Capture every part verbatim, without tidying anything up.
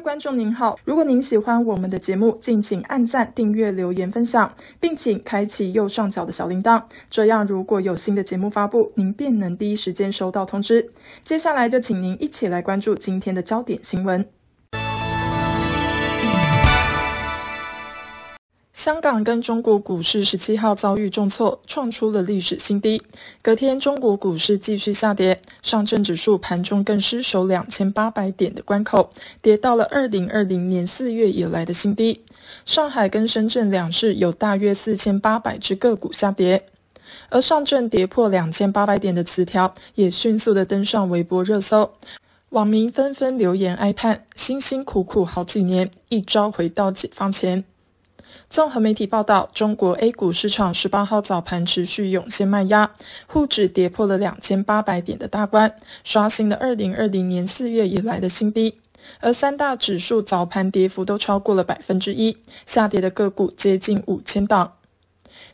位观众您好，如果您喜欢我们的节目，敬请按赞、订阅、留言、分享，并请开启右上角的小铃铛，这样如果有新的节目发布，您便能第一时间收到通知。接下来就请您一起来关注今天的焦点新闻。 香港跟中国股市十七号遭遇重挫，创出了历史新低。隔天，中国股市继续下跌，上证指数盘中更失守两千八百点的关口，跌到了二零二零年四月以来的新低。上海跟深圳两市有大约四千八百只个股下跌，而上证跌破两千八百点的词条也迅速的登上微博热搜。 网民纷纷留言哀叹：“辛辛苦苦好几年，一朝回到解放前。”综合媒体报道，中国 A 股市场十八号早盘持续涌现卖压，沪指跌破了两千八百点的大关，刷新了二零二零年四月以来的新低。而三大指数早盘跌幅都超过了 百分之一， 下跌的个股接近五千档。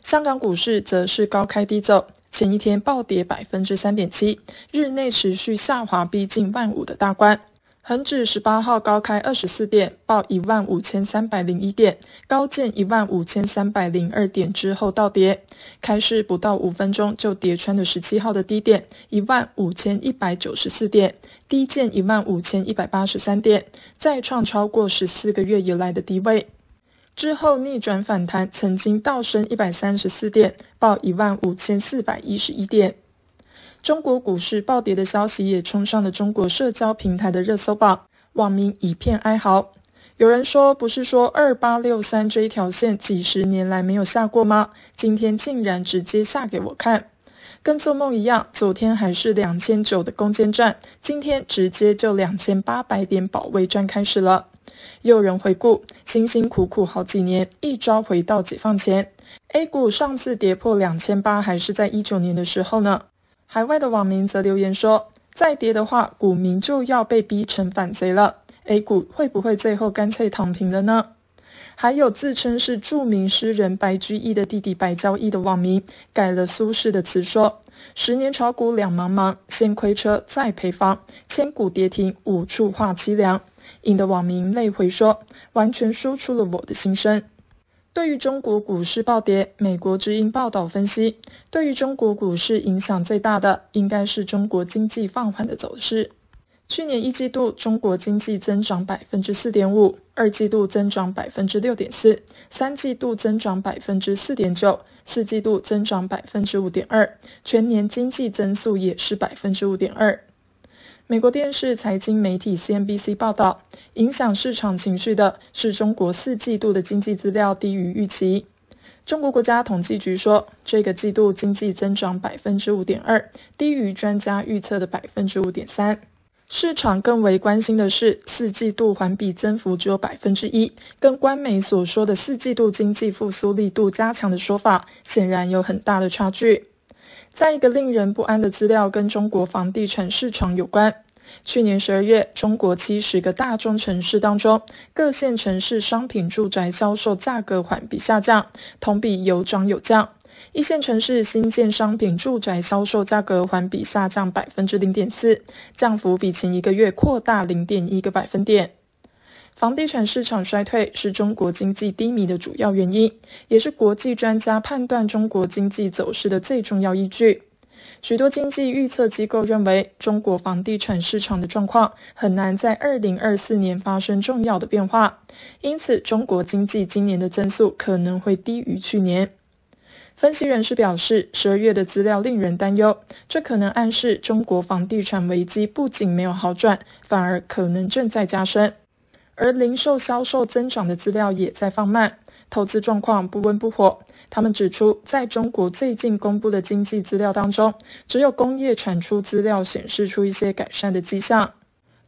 香港股市则是高开低走。 前一天暴跌 百分之三点七， 日内持续下滑，逼近万五的大关。恒指十八号高开二十四点，报 一万五千三百零一点，高见 一万五千三百零二点之后倒跌，开市不到五分钟就跌穿了十七号的低点 一万五千一百九十四点，低见 一万五千一百八十三点，再创超过十四个月以来的低位。 之后逆转反弹，曾经倒升一百三十四点，报 一万五千四百一十一点。中国股市暴跌的消息也冲上了中国社交平台的热搜榜，网民一片哀嚎。有人说：“不是说二八六三这一条线几十年来没有下过吗？今天竟然直接下给我看，跟做梦一样。昨天还是两千九的攻坚战，今天直接就两千八百点保卫战开始了。” 也有人回顾，辛辛苦苦好几年，一朝回到解放前。A 股上次跌破 两千八百 还是在一九年的时候呢。海外的网民则留言说，再跌的话，股民就要被逼成反贼了。A 股会不会最后干脆躺平了呢？还有自称是著名诗人白居易的弟弟白交易的网民，改了苏轼的词说：“十年炒股两茫茫，先亏车再赔房，千股跌停五处话凄凉。” 引得网民泪回说：“完全说出了我的心声。”对于中国股市暴跌，美国之音报道分析，对于中国股市影响最大的应该是中国经济放缓的走势。去年一季度，中国经济增长 百分之四点五， 二季度增长 百分之六点四， 三季度增长 百分之四点九， 四季度增长 百分之五点二， 全年经济增速也是 百分之五点二。 美国电视财经媒体 C N B C 报道，影响市场情绪的是中国四季度的经济资料低于预期。中国国家统计局说，这个季度经济增长 百分之五点二， 低于专家预测的 百分之五点三。市场更为关心的是，四季度环比增幅只有 百分之一， 跟官媒所说的四季度经济复苏力度加强的说法显然有很大的差距。 再一个令人不安的资料跟中国房地产市场有关。去年十二月，中国七十个大中城市当中，各县城市商品住宅销售价格环比下降，同比有涨有降。一线城市新建商品住宅销售价格环比下降 百分之零点四， 降幅比前一个月扩大 零点一个百分点。 房地产市场衰退是中国经济低迷的主要原因，也是国际专家判断中国经济走势的最重要依据。许多经济预测机构认为，中国房地产市场的状况很难在二零二四年发生重要的变化，因此中国经济今年的增速可能会低于去年。 分析人士表示， 十二月的资料令人担忧，这可能暗示中国房地产危机不仅没有好转，反而可能正在加深。而零售销售增长的资料也在放慢，投资状况不温不火。他们指出，在中国最近公布的经济资料当中，只有工业产出资料显示出一些改善的迹象。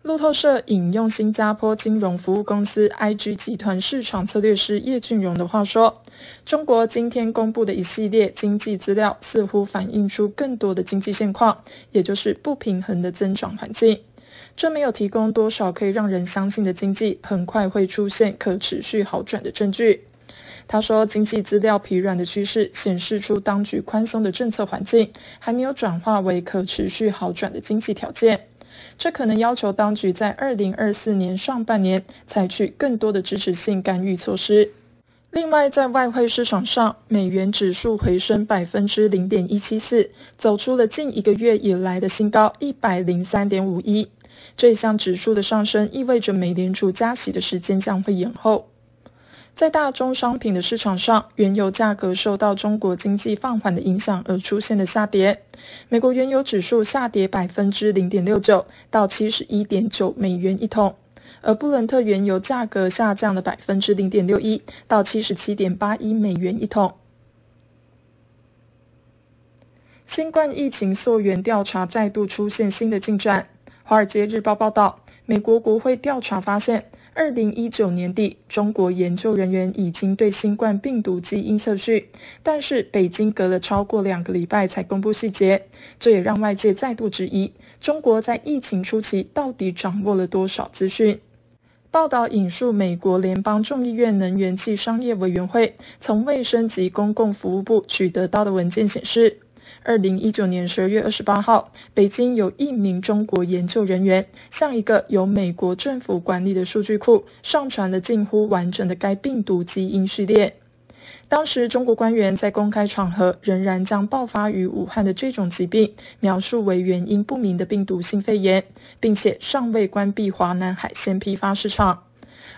路透社引用新加坡金融服务公司 I G 集团市场策略师叶俊荣的话说：“中国今天公布的一系列经济资料，似乎反映出更多的经济现况，也就是不平衡的增长环境。这没有提供多少可以让人相信的经济很快会出现可持续好转的证据。”他说，经济资料疲软的趋势显示出当局宽松的政策环境还没有转化为可持续好转的经济条件。这可能要求当局在二零二四年上半年采取更多的支持性干预措施。另外，在外汇市场上，美元指数回升 百分之零点一七四， 走出了近一个月以来的新高 一百零三点五一。这项指数的上升意味着美联储加息的时间将会延后。在大宗商品的市场上，原油价格受到中国经济放缓的影响而出现的下跌。美国原油指数下跌 百分之零点六九 到 七十一点九 美元一桶，而布伦特原油价格下降了 百分之零点六一 到 七十七点八一 美元一桶。新冠疫情溯源调查再度出现新的进展。《华尔街日报》报道，美国国会调查发现，二零一九年底，中国研究人员已经对新冠病毒基因测序，但是北京隔了超过两个礼拜才公布细节，这也让外界再度质疑，中国在疫情初期到底掌握了多少资讯。报道引述美国联邦众议院能源及商业委员会从卫生及公共服务部取得到的文件显示，二零一九年十二月二十八号，北京有一名中国研究人员向一个由美国政府管理的数据库上传了近乎完整的该病毒基因序列。当时，中国官员在公开场合仍然将爆发于武汉的这种疾病描述为原因不明的病毒性肺炎，并且尚未关闭华南海鲜批发市场。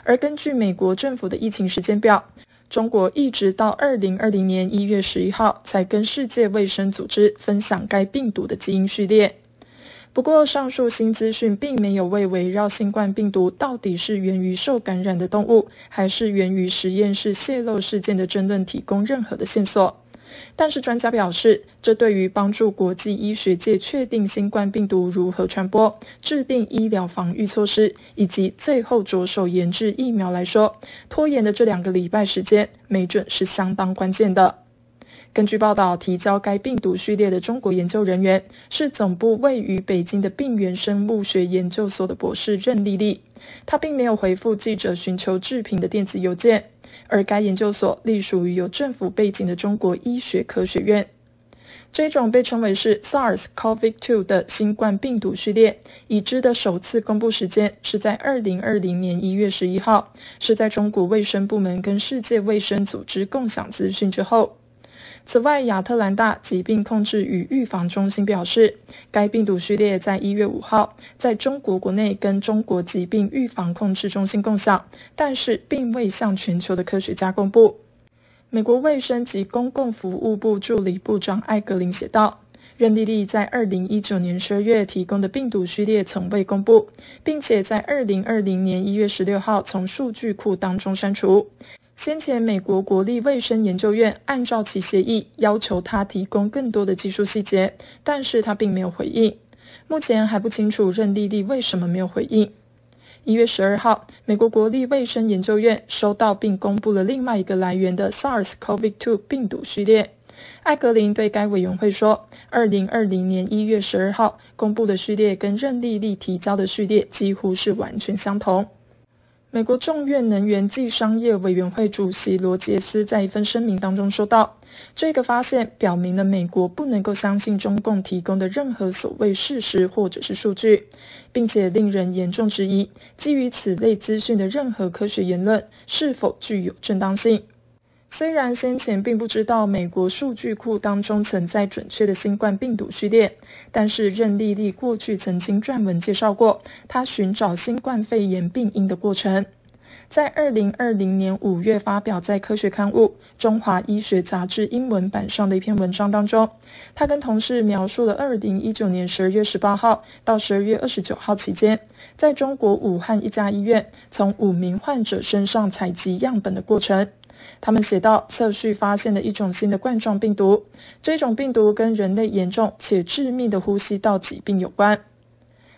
而根据美国政府的疫情时间表，中国一直到二零二零年一月十一号才跟世界卫生组织分享该病毒的基因序列。不过，上述新资讯并没有为围绕新冠病毒到底是源于受感染的动物，还是源于实验室泄露事件的争论提供任何的线索。但是，专家表示，这对于帮助国际医学界确定新冠病毒如何传播、制定医疗防御措施以及最后着手研制疫苗来说，拖延的这两个礼拜时间，没准是相当关键的。根据报道，提交该病毒序列的中国研究人员是总部位于北京的病原生物学研究所的博士任丽丽，她并没有回复记者寻求置评的电子邮件。而该研究所隶属于有政府背景的中国医学科学院。这种被称为是 SARS-C o V 二 的新冠病毒序列，已知的首次公布时间是在二零二零年一月十一号，是在中国卫生部门跟世界卫生组织共享资讯之后。此外，亚特兰大疾病控制与预防中心表示，该病毒序列在一月五号在中国国内跟中国疾病预防控制中心共享，但是并未向全球的科学家公布。美国卫生及公共服务部助理部长艾格林写道，任丽丽在二零一九年十二月提供的病毒序列从未公布，并且在二零二零年一月十六号从数据库当中删除。先前，美国国立卫生研究院按照其协议要求他提供更多的技术细节，但是他并没有回应。目前还不清楚任丽丽为什么没有回应。一月十二号，美国国立卫生研究院收到并公布了另外一个来源的 SARS-C o V 二 病毒序列。艾格林对该委员会说，二零二零年一月十二号公布的序列跟任丽丽提交的序列几乎是完全相同。美国众院能源及商业委员会主席罗杰斯在一份声明当中说道，这个发现表明了美国不能够相信中共提供的任何所谓事实或者是数据，并且令人严重质疑基于此类资讯的任何科学言论是否具有正当性。虽然先前并不知道美国数据库当中存在准确的新冠病毒序列，但是任丽丽过去曾经撰文介绍过她寻找新冠肺炎病因的过程。在二零二零年五月发表在科学刊物《中华医学杂志》英文版上的一篇文章当中，她跟同事描述了二零一九年十二月十八号到十二月二十九号期间，在中国武汉一家医院从五名患者身上采集样本的过程。他们写道，测序发现了一种新的冠状病毒，这种病毒跟人类严重且致命的呼吸道疾病有关。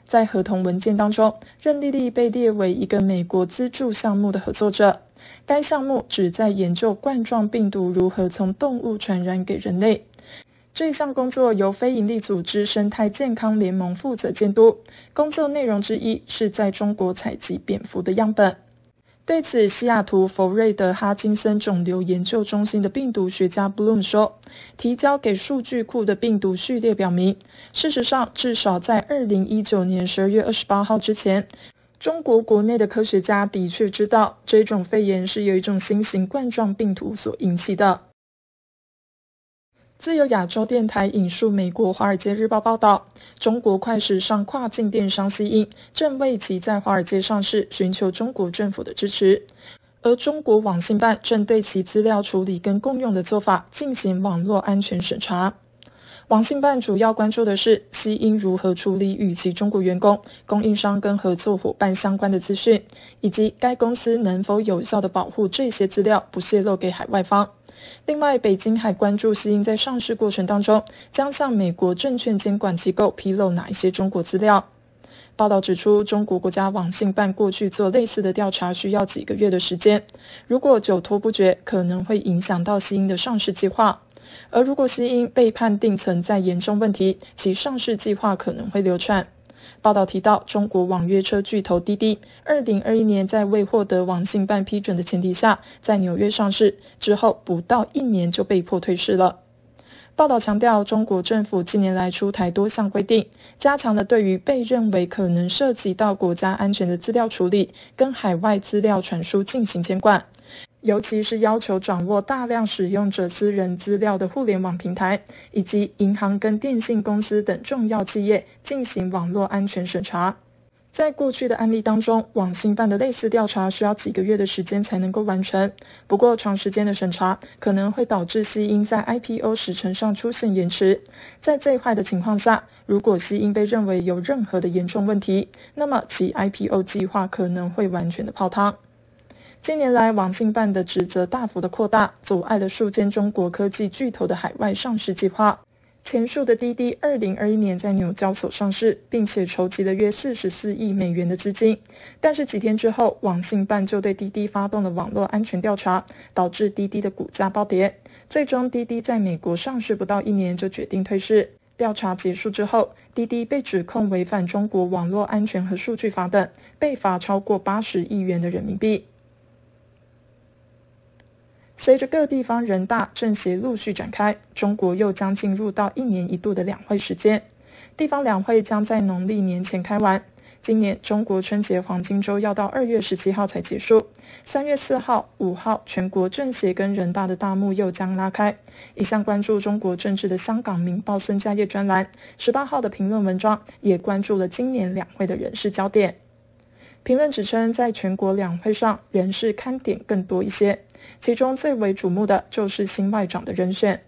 在合同文件当中，任丽丽被列为一个美国资助项目的合作者，该项目旨在研究冠状病毒如何从动物传染给人类。这项工作由非营利组织生态健康联盟负责监督，工作内容之一是在中国采集蝙蝠的样本。对此，西雅图佛瑞德哈金森肿瘤研究中心的病毒学家 Bloom 说，提交给数据库的病毒序列表明，事实上，至少在二零一九年十二月二十八号之前，中国国内的科学家的确知道这种肺炎是由一种新型冠状病毒所引起的。自由亚洲电台引述美国《华尔街日报》报道，中国快时尚跨境电商西英正为其在华尔街上市寻求中国政府的支持，而中国网信办正对其资料处理跟共用的做法进行网络安全审查。网信办主要关注的是西英如何处理与其中国员工、供应商跟合作伙伴相关的资讯，以及该公司能否有效地保护这些资料不泄露给海外方。另外，北京还关注西英在上市过程当中将向美国证券监管机构披露哪一些中国资料。报道指出，中国国家网信办过去做类似的调查需要几个月的时间，如果久拖不决，可能会影响到西英的上市计划。而如果西英被判定存在严重问题，其上市计划可能会流窜。报道提到，中国网约车巨头滴滴二零二一年在未获得网信办批准的前提下在纽约上市，之后不到一年就被迫退市了。报道强调，中国政府近年来出台多项规定，加强了对于被认为可能涉及到国家安全的资料处理跟海外资料传输进行监管，尤其是要求掌握大量使用者私人资料的互联网平台，以及银行跟电信公司等重要企业进行网络安全审查。在过去的案例当中，网信办的类似调查需要几个月的时间才能够完成。不过，长时间的审查可能会导致西英在 I P O 时程上出现延迟。在最坏的情况下，如果西英被认为有任何的严重问题，那么其 I P O 计划可能会完全的泡汤。近年来，网信办的职责大幅的扩大，阻碍了数间中国科技巨头的海外上市计划。前述的滴滴二零二一年在纽交所上市，并且筹集了约四十四亿美元的资金，但是几天之后，网信办就对滴滴发动了网络安全调查，导致滴滴的股价暴跌。最终，滴滴在美国上市不到一年就决定退市。调查结束之后，滴滴被指控违反中国网络安全和数据法等，被罚超过八十亿元的人民币。随着各地方人大政协陆续展开，中国又将进入到一年一度的两会时间。地方两会将在农历年前开完。今年中国春节黄金周要到二月十七号才结束。三月四号、五号，全国政协跟人大的大幕又将拉开。一向关注中国政治的香港《明报》孙家业专栏十八号的评论文章也关注了今年两会的人事焦点。评论指称，在全国两会上，人事看点更多一些，其中最为瞩目的就是新外长的人选。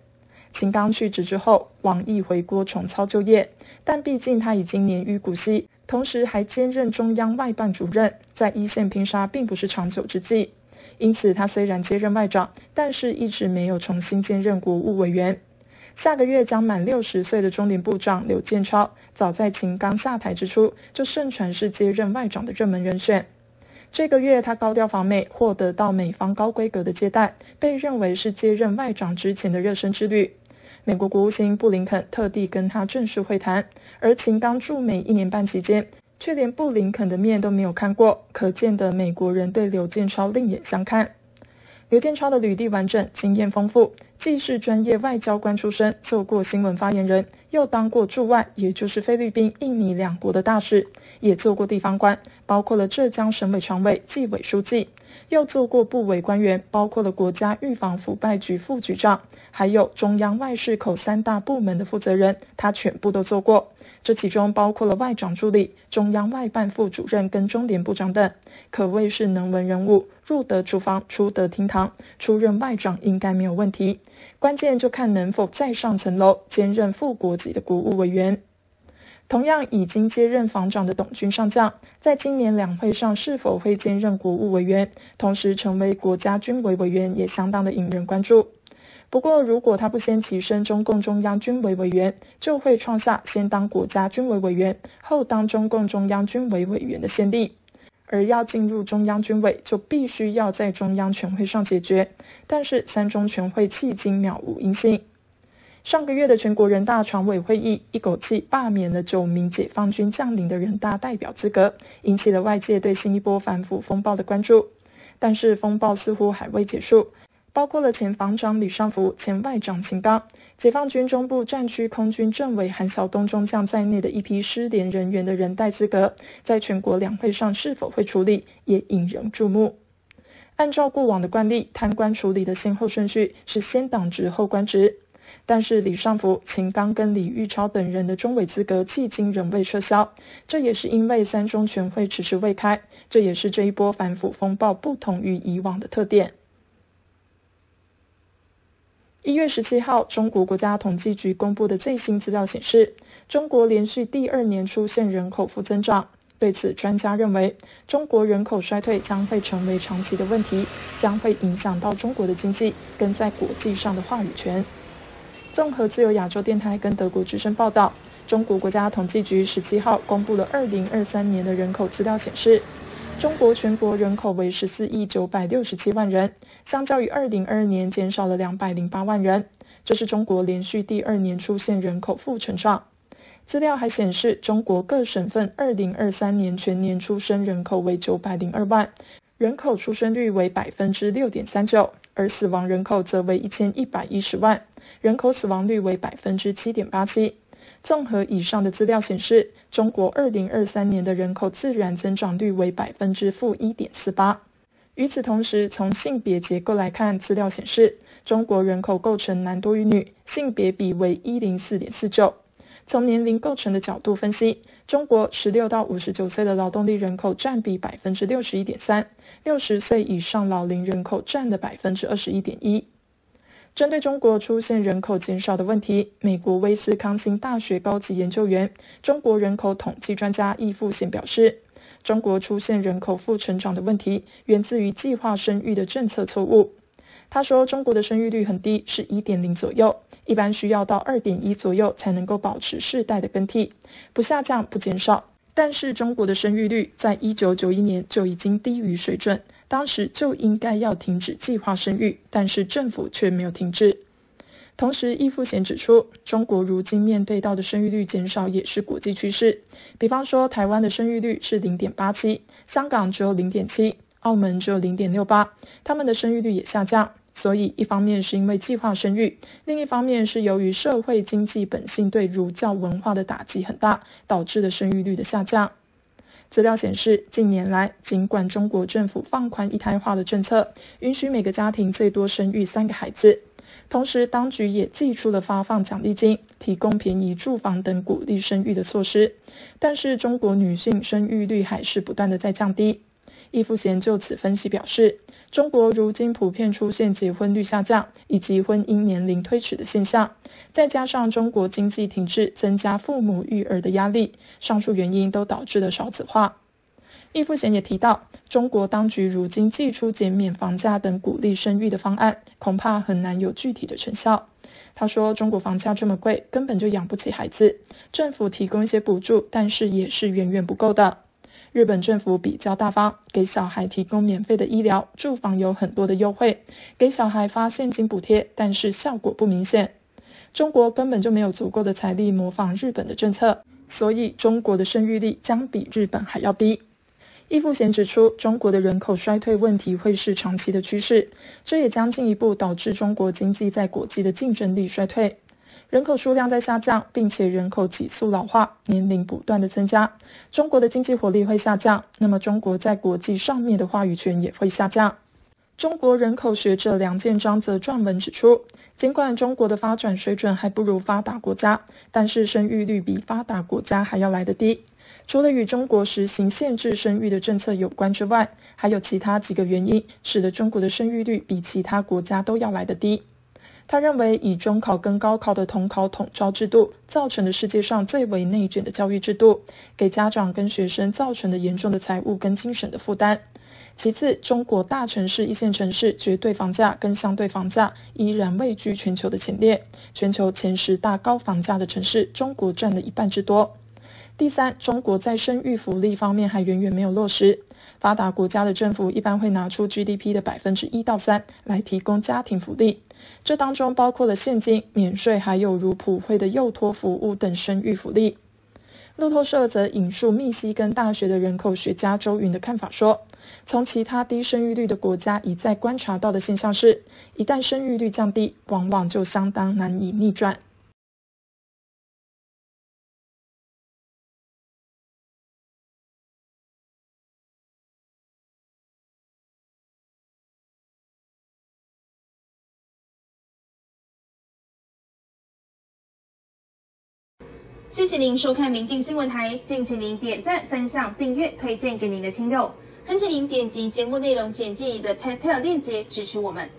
秦刚去职之后，王毅回国重操旧业，但毕竟他已经年逾古稀，同时还兼任中央外办主任，在一线拼杀并不是长久之计。因此，他虽然接任外长，但是一直没有重新兼任国务委员。下个月将满六十岁的中联部长刘建超，早在秦刚下台之初就盛传是接任外长的热门人选。这个月他高调访美，获得到美方高规格的接待，被认为是接任外长之前的热身之旅。美国国务卿布林肯特地跟他正式会谈，而秦刚驻美一年半期间，却连布林肯的面都没有看过，可见的美国人对刘建超另眼相看。刘建超的履历完整，经验丰富，既是专业外交官出身，做过新闻发言人，又当过驻外，也就是菲律宾、印尼两国的大使，也做过地方官，包括了浙江省委常委、纪委书记，又做过部委官员，包括了国家预防腐败局副局长，还有中央外事口三大部门的负责人，他全部都做过。这其中包括了外长助理、中央外办副主任跟中联部长等，可谓是能文人物，入得厨房，出得厅堂，出任外长应该没有问题。关键就看能否再上层楼，兼任副国级的国务委员。同样已经接任防长的董军上将，在今年两会上是否会兼任国务委员，同时成为国家军委委员，也相当的引人关注。不过，如果他不先跻身中共中央军委委员，就会创下先当国家军委委员，后当中共中央军委委员的先例。而要进入中央军委，就必须要在中央全会上解决，但是三中全会迄今渺无音信。上个月的全国人大常委会议一口气罢免了九名解放军将领的人大代表资格，引起了外界对新一波反腐风暴的关注。但是风暴似乎还未结束，包括了前防长李尚福、前外长秦刚、解放军中部战区空军政委韩晓东中将在内的一批失联人员的人代资格，在全国两会上是否会处理，也引人注目。按照过往的惯例，贪官处理的先后顺序是先党职后官职，但是李尚福、秦刚跟李玉超等人的中委资格迄今仍未撤销，这也是因为三中全会迟迟未开，这也是这一波反腐风暴不同于以往的特点。一月十七号，中国国家统计局公布的最新资料显示，中国连续第二年出现人口负增长。对此，专家认为，中国人口衰退将会成为长期的问题，将会影响到中国的经济跟在国际上的话语权。综合自由亚洲电台跟德国之声报道，中国国家统计局十七号公布了二零二三年的人口资料显示，中国全国人口为十四亿九百六十七万人，相较于二零二二年减少了两百零八万人，这是中国连续第二年出现人口负成长。资料还显示，中国各省份二零二三年全年出生人口为九百零二万，人口出生率为 百分之六点三九， 而死亡人口则为一千一百一十万，人口死亡率为 百分之七点八七。综合以上的资料显示，中国二零二三年的人口自然增长率为 百分之负一点四八。与此同时，从性别结构来看，资料显示，中国人口构成男多于女，性别比为 一百零四点四九。从年龄构成的角度分析，中国十六到五十九岁的劳动力人口占比 百分之六十一点三， 六十岁以上老龄人口占的 百分之二十一点一。针对中国出现人口减少的问题，美国威斯康星大学高级研究员、中国人口统计专家易富贤表示，中国出现人口负成长的问题源自于计划生育的政策错误。他说，中国的生育率很低，是 一点零 左右，一般需要到 二点一 左右才能够保持世代的更替，不下降不减少。但是中国的生育率在一九九一年就已经低于水准，当时就应该要停止计划生育，但是政府却没有停止。同时，易富贤指出，中国如今面对到的生育率减少也是国际趋势。比方说，台湾的生育率是 零点八七， 香港只有 零点七， 澳门只有 零点六八， 他们的生育率也下降。所以，一方面是因为计划生育，另一方面是由于社会经济本性对儒教文化的打击很大，导致了生育率的下降。资料显示，近年来，尽管中国政府放宽一胎化的政策，允许每个家庭最多生育三个孩子，同时当局也祭出了发放奖励金、提供便宜住房等鼓励生育的措施，但是中国女性生育率还是不断的在降低。易富贤就此分析表示，中国如今普遍出现结婚率下降以及婚姻年龄推迟的现象，再加上中国经济停滞增加父母育儿的压力，上述原因都导致了少子化。易富贤也提到，中国当局如今祭出减免房价等鼓励生育的方案，恐怕很难有具体的成效。他说，中国房价这么贵，根本就养不起孩子，政府提供一些补助，但是也是远远不够的。日本政府比较大方，给小孩提供免费的医疗、住房有很多的优惠，给小孩发现金补贴，但是效果不明显。中国根本就没有足够的财力模仿日本的政策，所以中国的生育率将比日本还要低。易富贤指出，中国的人口衰退问题会是长期的趋势，这也将进一步导致中国经济在国际的竞争力衰退。人口数量在下降，并且人口急速老化，年龄不断的增加，中国的经济活力会下降，那么中国在国际上面的话语权也会下降。中国人口学者梁建章则撰文指出，尽管中国的发展水准还不如发达国家，但是生育率比发达国家还要来得低。除了与中国实行限制生育的政策有关之外，还有其他几个原因使得中国的生育率比其他国家都要来得低。他认为，以中考跟高考的统考统招制度造成的世界上最为内卷的教育制度，给家长跟学生造成的严重的财务跟精神的负担。其次，中国大城市一线城市绝对房价跟相对房价依然位居全球的前列，全球前十大高房价的城市，中国占了一半之多。第三，中国在生育福利方面还远远没有落实。发达国家的政府一般会拿出 G D P 的 百分之一到百分之三 来提供家庭福利，这当中包括了现金、免税，还有如普惠的幼托服务等生育福利。路透社则引述密西根大学的人口学家周云的看法说，从其他低生育率的国家一再观察到的现象是，一旦生育率降低，往往就相当难以逆转。谢谢您收看明镜新闻台，敬请您点赞、分享、订阅、推荐给您的亲友，恳请您点击节目内容简介里的PayPal链接支持我们。